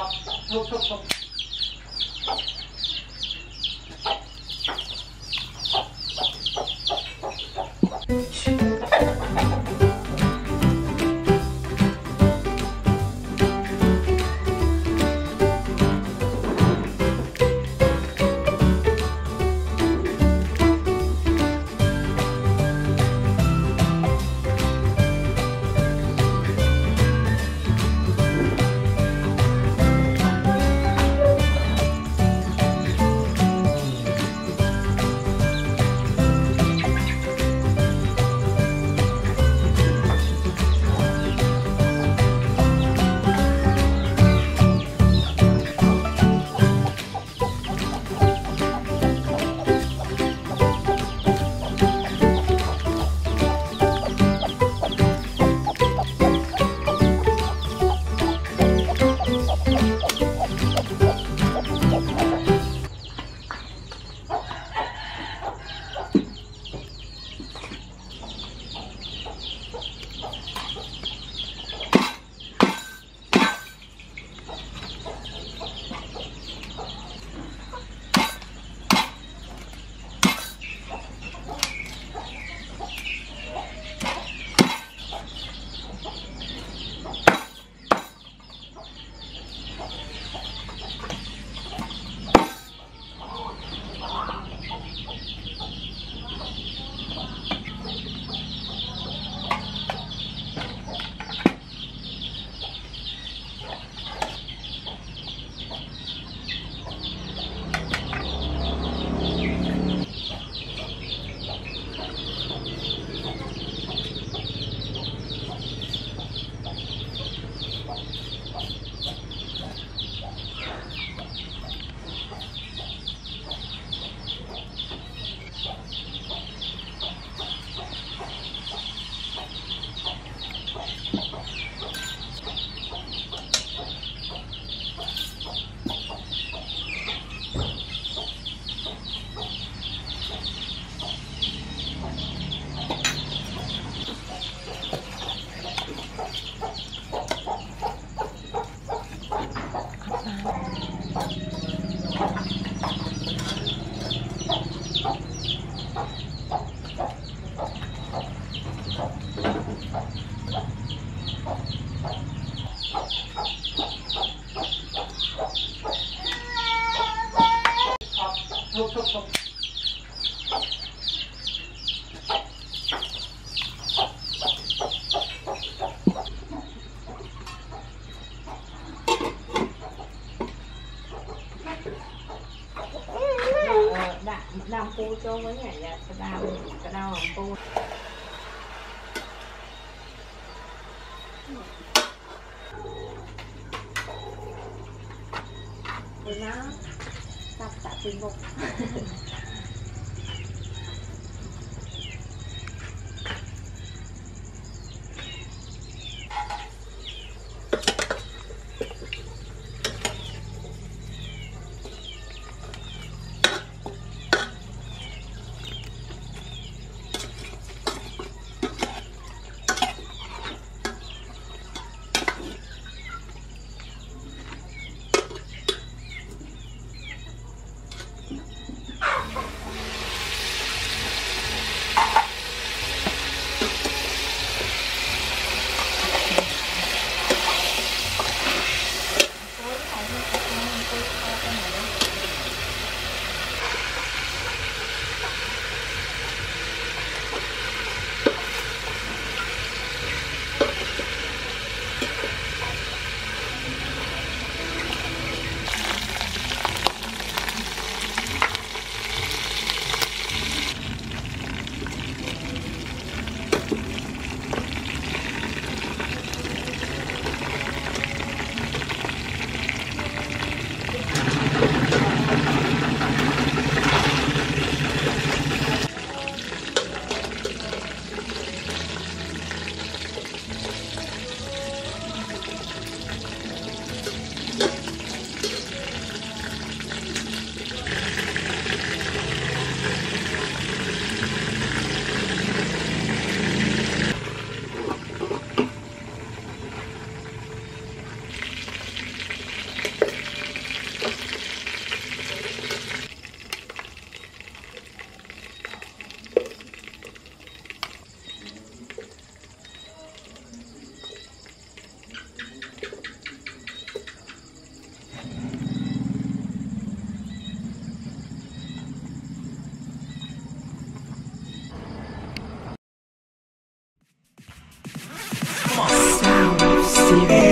Hop. Làm cô cho với nhà nhà cái đau làm cô. Rồi nó tập tạ tiền bột. see you.